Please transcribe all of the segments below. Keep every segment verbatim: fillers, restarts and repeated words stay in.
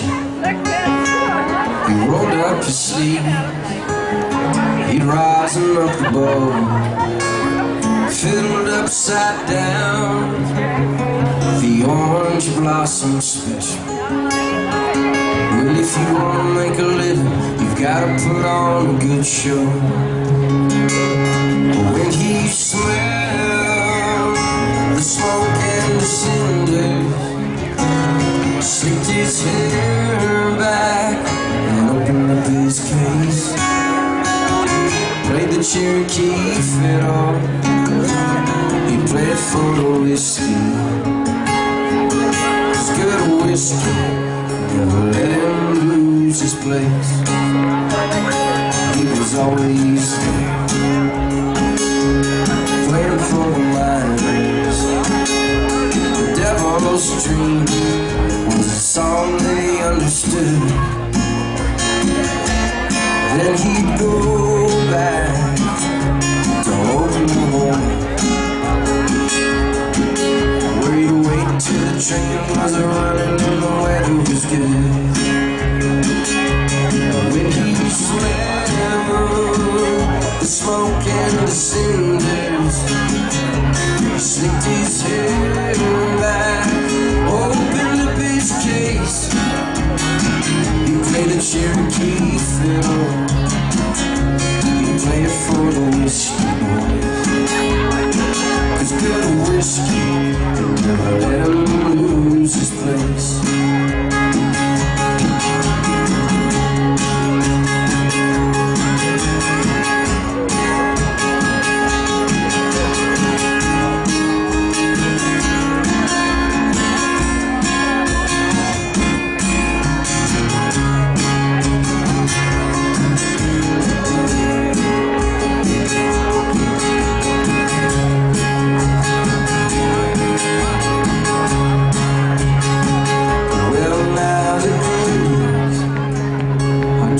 kitchen. He rolled up his sleeve, he'd rising up the bowl, fiddled upside down, the orange blossom special. Well, if you want to make a living, you've got to put on a good show. When he smelled the smoke and the cinders, slicked his hair back and opened up his case, played the Cherokee fiddle, he played for whiskey. It's good whiskey, never let him lose his place. He was always there, playing for the miners. The devil's dream was a song they understood. Then he'd go back to open the hole, where he'd wait till the train was running and the weather was good. When he swam the smoke and the cinders, he slicked his hair back, his case, he played a Cherokee fiddle, he played it for the whiskey boys. It's good whiskey, they never let him lose his place.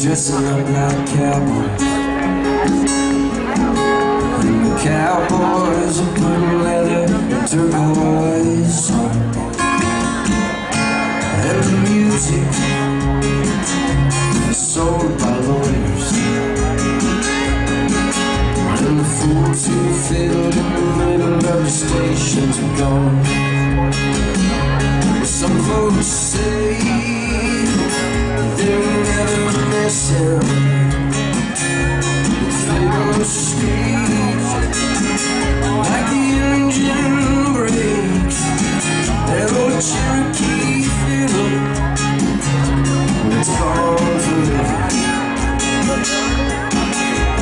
Dressing up like cowboys, and the cowboys are putting leather and turquoise on, and the music is sold by lawyers, and the fools who fiddled in the middle of the stations are gone. Some folks say they'll never miss him, if they don't speak like the engine brakes. That old Cherokee fiddle, it's gone forever,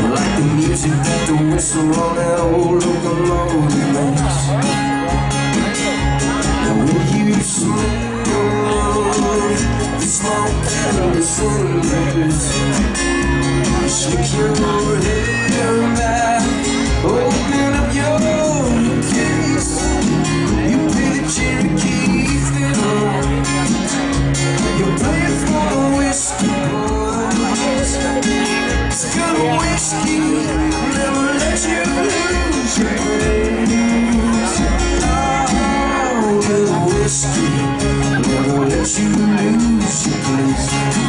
like the music that the whistle on that old locomotive makes. Now when you smell the smoke and the cinders, shake your hair back, open up your case. You play the Cherokee fiddle, you play it for the whiskey boys. It's good whiskey, never let you lose your place. Oh, good whiskey, never let you lose your place.